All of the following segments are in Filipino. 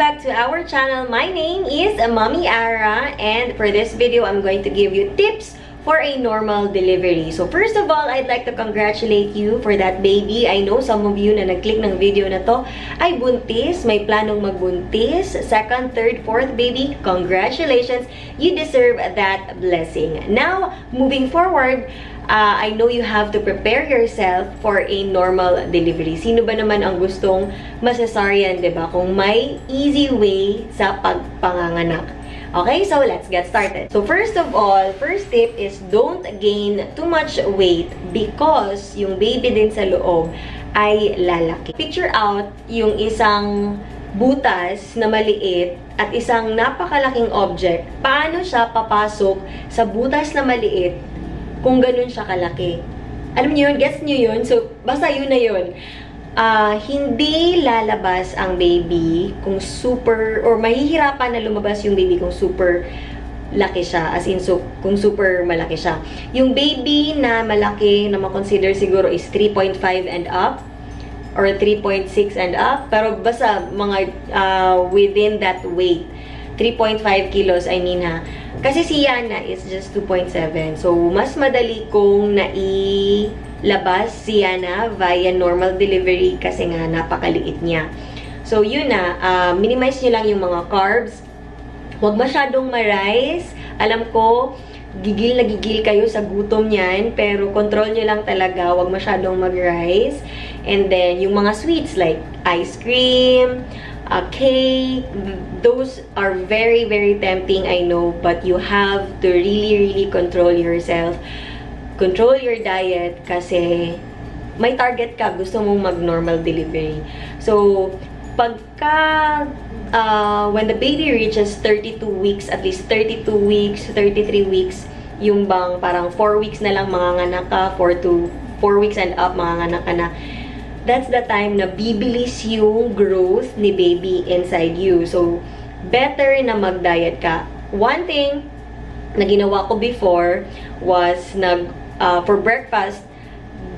back to our channel. My name is Mommy Ara, and for this video, I'm going to give you tips for a normal delivery. So first of all, I'd like to congratulate you for that baby. I know some of you na nag-click ng video na to ay buntis, may planong magbuntis, second, third, fourth baby. Congratulations! You deserve that blessing. Now, moving forward, I know you have to prepare yourself for a normal delivery. Sino ba naman ang gustong masasarian, diba? Kung may easy way sa pagpanganganak. Okay, so let's get started. So first of all, first tip is don't gain too much weight because yung baby din sa loob ay lalaki. Picture out yung isang butas na maliit at isang napakalaking object. Paano siya papasok sa butas na maliit kung ganun siya kalaki? Alam niyo yun? Guess niyo yun? So basta yun na yun. Hindi lalabas ang baby kung super, or mahihirapan na lumabas yung baby kung super laki siya, as in, so, kung super malaki siya. Yung baby na malaki na makonsider siguro is 3.5 and up, or 3.6 and up, pero basta mga within that weight. 3.5 kilos, I mean ha. Kasi si Yana is just 2.7. So, mas madali kong nailabas si Yana via normal delivery kasi nga napakaliit niya. So, yun na. Minimize nyo lang yung mga carbs. Huwag masyadong ma-rice. Alam ko, gigil na gigil kayo sa gutom niyan. Pero, control nyo lang talaga. Huwag masyadong mag-rice. And then, yung mga sweets like ice cream, cake, those are very, very tempting, I know, but you have to really, really control yourself. Control your diet kasi may target ka, gusto mong mag-normal delivery. So, pagka, when the baby reaches 32 weeks, at least 32 weeks, 33 weeks, yung bang parang 4 weeks na lang manganganak ka, 4 weeks and up manganganak ka na, that's the time na bibilis yung growth ni baby inside you. So, better na mag-diet ka. One thing na ginawa ko before was, for breakfast,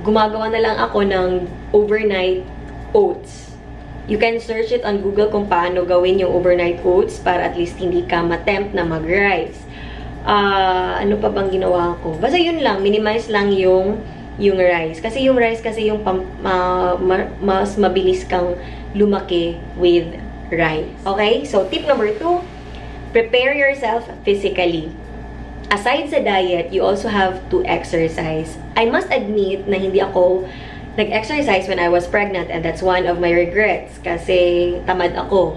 gumagawa na lang ako ng overnight oats. You can search it on Google kung paano gawin yung overnight oats para at least hindi ka matempt na mag-rice. Ano pa bang ginawa ko? Basta yun lang, minimize lang yung rice. Kasi yung rice kasi yung mas mabilis kang lumaki with rice. Okay? So, tip number 2, prepare yourself physically. Aside sa diet, you also have to exercise. I must admit na hindi ako nag-exercise when I was pregnant, and that's one of my regrets kasi tamad ako.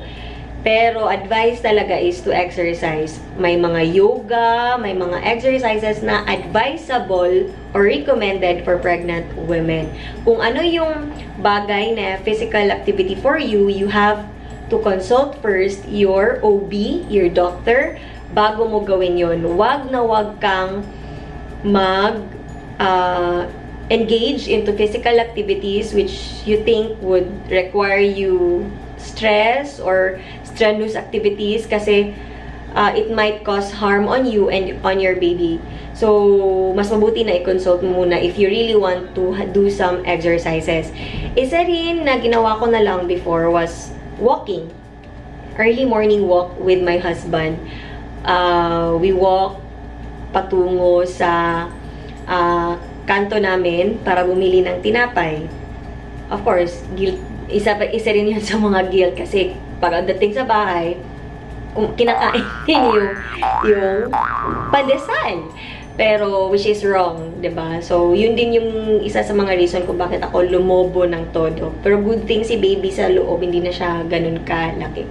Pero advice talaga is to exercise. May mga yoga, may mga exercises na advisable or recommended for pregnant women. Kung ano yung bagay na physical activity for you, you have to consult first your OB, your doctor, bago mo gawin yun. Wag na wag kang mag-engage into physical activities which you think would require you stress or strenuous activities kasi it might cause harm on you and on your baby. So, mas mabuti na i-consult mo muna if you really want to do some exercises. Isa rin na ginawa ko na lang before was walking. Early morning walk with my husband. We walk patungo sa kanto namin para bumili ng tinapay. Of course, isa rin yun sa mga guilt kasi pagdating sa bahay, kinakain yung pandesal. Pero, which is wrong, diba? So, yun din yung isa sa mga reason kung bakit ako lumobo ng todo. Pero good thing si baby sa loob, hindi na siya ganun kalaki.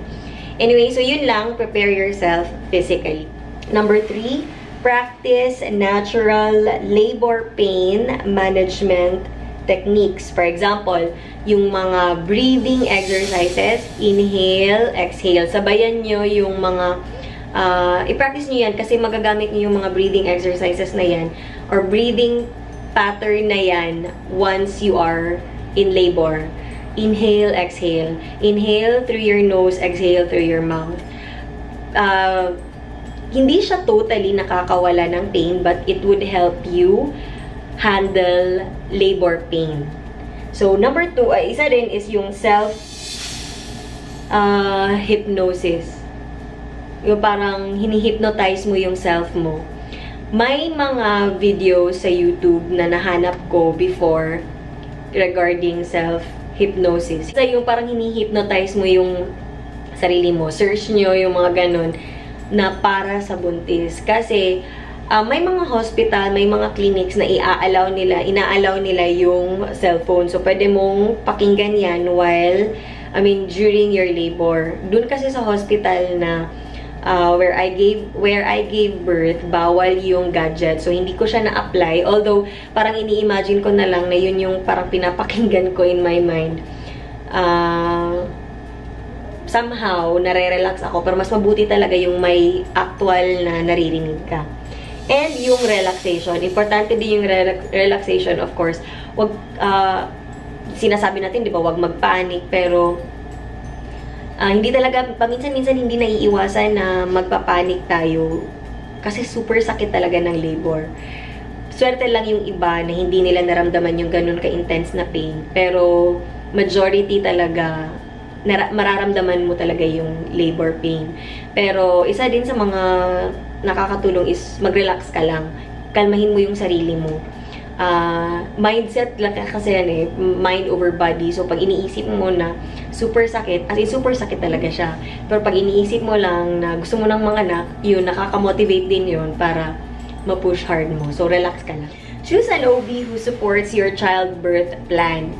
Anyway, so yun lang, prepare yourself physically. Number 3, practice natural labor pain management techniques. For example, yung mga breathing exercises, inhale, exhale. Sabayan nyo yung mga, i-practice nyo yan kasi magagamit nyo yung mga breathing exercises na yan or breathing pattern na yan once you are in labor. Inhale, exhale. Inhale through your nose, exhale through your mouth. Hindi siya totally nakakawala ng pain but it would help you handle labor pain. So, number 2, isa rin is yung self hypnosis. Yung parang hini-hypnotize mo yung self mo. May mga videos sa YouTube na nahanap ko before regarding self-hypnosis. Kasi yung parang hini-hypnotize mo yung sarili mo. Search nyo yung mga ganun na para sa buntis. Kasi may mga hospital, may mga clinics na inaalaw nila yung cellphone. So, pwede mong pakinggan yan while, during your labor. Dun kasi sa hospital na where I gave birth, bawal yung gadget. So, hindi ko siya na-apply. Although, parang ini-imagine ko na lang na yun yung parang pinapakinggan ko in my mind. Somehow, nare-relax ako. Pero mas mabuti talaga yung may actual na naririnig ka. And yung relaxation. Importante din yung relaxation, of course. Wag, sinasabi natin, di ba, wag magpanic. Pero, hindi talaga, paminsan-minsan hindi naiiwasan na magpapanik tayo. Kasi super sakit talaga ng labor. Swerte lang yung iba na hindi nila naramdaman yung ganun ka-intense na pain. Pero, majority talaga, mararamdaman mo talaga yung labor pain. Pero, isa din sa mga nakakatulong is mag-relax ka lang. Kalmahin mo yung sarili mo. Mindset lang kasi yan eh. Mind over body. So, pag iniisip mo na super sakit, as in super sakit talaga siya. Pero pag iniisip mo lang na gusto mo ng manganak, yun, nakaka-motivate din yun para ma-push hard mo. So, relax ka lang. Choose an OB who supports your childbirth plan.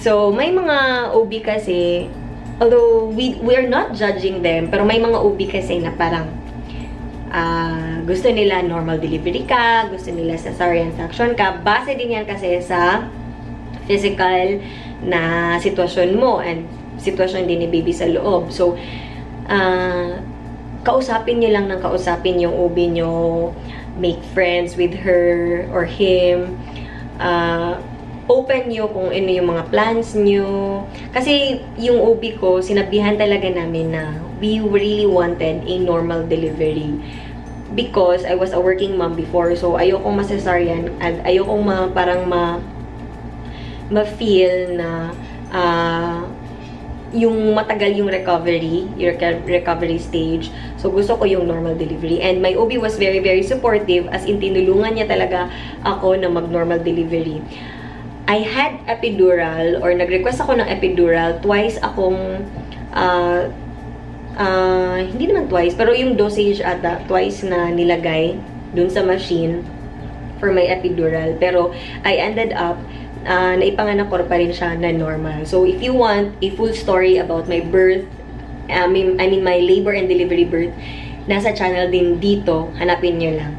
So, may mga OB kasi, although we are not judging them, pero may mga OB kasi na parang gusto nila normal delivery ka, gusto nila cesarean section ka. Base din yan kasi sa physical na sitwasyon mo and sitwasyon din ni baby sa loob. So, kausapin nyo lang ng kausapin yung OB nyo, make friends with her or him, open nyo kung ano yung mga plans nyo. Kasi yung OB ko, sinabihan talaga namin na we really wanted a normal delivery. Because I was a working mom before, so ayokong ma-cesarean at ayokong ma-feel na yung matagal yung recovery stage. So, gusto ko yung normal delivery. And my OB was very, very supportive, as in tinulungan niya talaga ako na mag-normal delivery. I had epidural, or nag-request ako ng epidural, twice akong hindi naman twice, pero yung dosage ata, twice na nilagay dun sa machine for my epidural. Pero, I ended up, naipanganak ko pa rin siya na normal. So, if you want a full story about my birth, my labor and delivery birth, nasa channel din dito, hanapin nyo lang.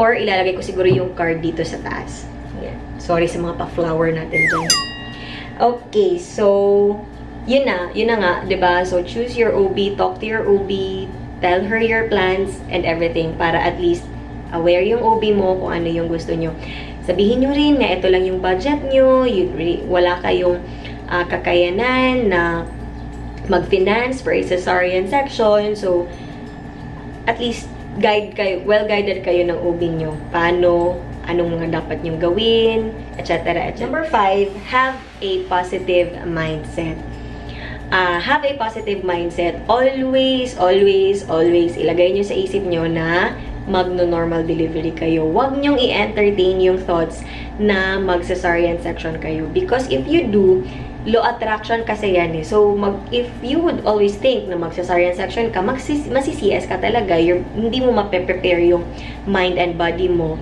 Or, ilalagay ko siguro yung card dito sa taas. Ayan. Sorry sa mga pa-flower natin dyan. Okay, so yun na nga, diba? So, choose your OB, talk to your OB, tell her your plans, and everything, para at least aware yung OB mo kung ano yung gusto nyo. Sabihin nyo rin na ito lang yung budget nyo, wala kayong kakayanan na mag-finance for a cesarean section, so, at least, well-guided kayo ng OB nyo. Paano, anong mga dapat nyo gawin, etc. Number 5, have a positive mindset. Have a positive mindset. Always, always, always ilagay nyo sa isip nyo na magno-normal delivery kayo. Huwag nyong i-entertain yung thoughts na mag-cesarean section kayo. Because if you do, law attraction kasi yan eh. So, if you would always think na mag-cesarean section ka, masi-CS ka talaga. Hindi mo mape-prepare yung mind and body mo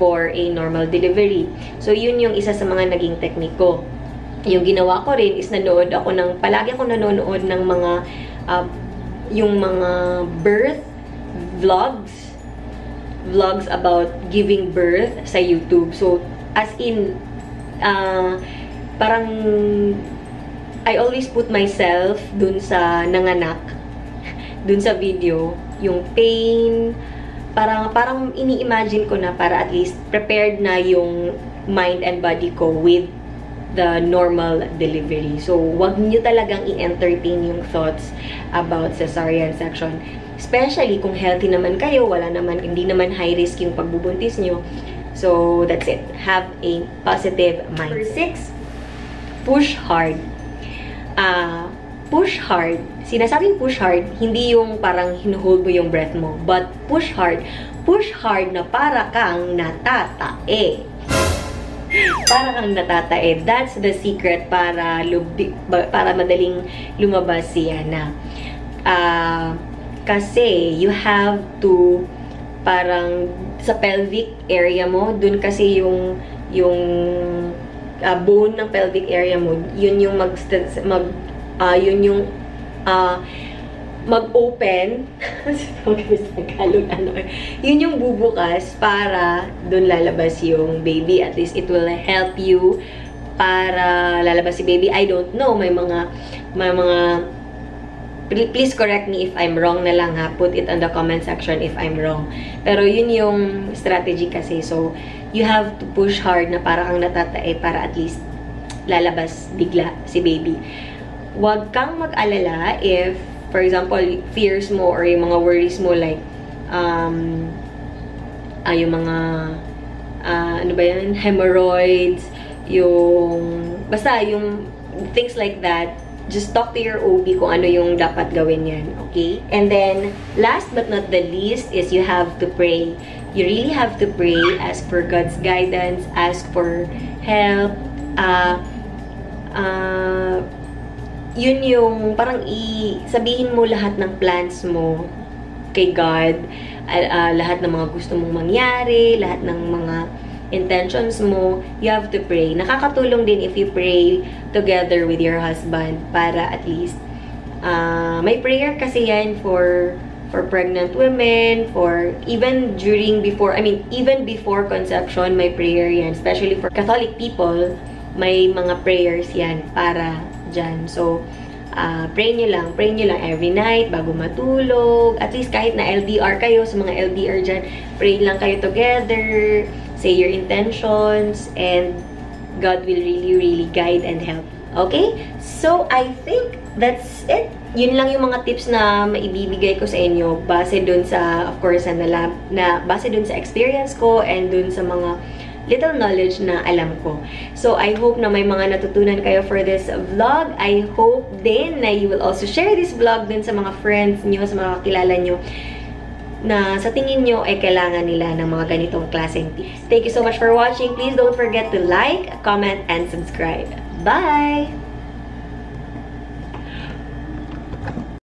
for a normal delivery. So, yun yung isa sa mga naging technique ko. Yung ginawa ko rin is palagi ako nanonood ng mga, yung mga birth vlogs about giving birth sa YouTube. So, as in, parang, I always put myself dun sa nanganak, dun sa video, yung pain, parang ini-imagine ko na para at least prepared na yung mind and body ko with the normal delivery. So, wag nyo talagang i-entertain yung thoughts about cesarean section. Especially kung healthy naman kayo, hindi naman high risk yung pagbubuntis nyo. So, that's it. Have a positive mindset. Number 6, push hard. push hard. Sinasabing push hard, hindi yung parang hinuhold mo yung breath mo. But push hard na para kang natatae. Para kang natatae. That's the secret para madaling lumabas si Yana. Kasi you have to parang sa pelvic area mo, dun kasi yung bone ng pelvic area mo, yun yung mag-open. Yun yung bubukas para doon lalabas yung baby. At least it will help you para lalabas si baby. I don't know. May mga please correct me if I'm wrong na lang ha. Put it on the comment section if I'm wrong. Pero yun yung strategy kasi. So, you have to push hard na para kang natatae para at least lalabas bigla si baby. Huwag kang mag-alala if, for example, fears mo or yung mga worries mo like, yung mga, ano ba yan, hemorrhoids, yung, basta yung things like that, just talk to your OB kung ano yung dapat gawin yan, okay? And then, last but not the least is you have to pray. You really have to pray, ask for God's guidance, ask for help, yun yung parang sabihin mo lahat ng plans mo kay God, lahat ng mga gusto mong mangyari, lahat ng mga intentions mo, you have to pray. Nakakatulong din if you pray together with your husband para at least may prayer kasi yan for pregnant women, for even during before, I mean even before conception may prayer yan, especially for Catholic people, may mga prayers yan para dyan. So, pray nyo lang every night, bago matulog. At least kahit na LDR kayo, sa mga LDR dyan, pray lang kayo together, say your intentions, and God will really, really guide and help. Okay? So, I think that's it. Yun lang yung mga tips na maibibigay ko sa inyo, base dun sa, of course, base dun sa experience ko, and dun sa mga little knowledge na alam ko. So, I hope na may mga natutunan kayo for this vlog. I hope din na you will also share this vlog din sa mga friends nyo, sa mga kakilala nyo, na sa tingin nyo ay kailangan nila ng mga ganitong klaseng tips. Thank you so much for watching. Please don't forget to like, comment, and subscribe. Bye!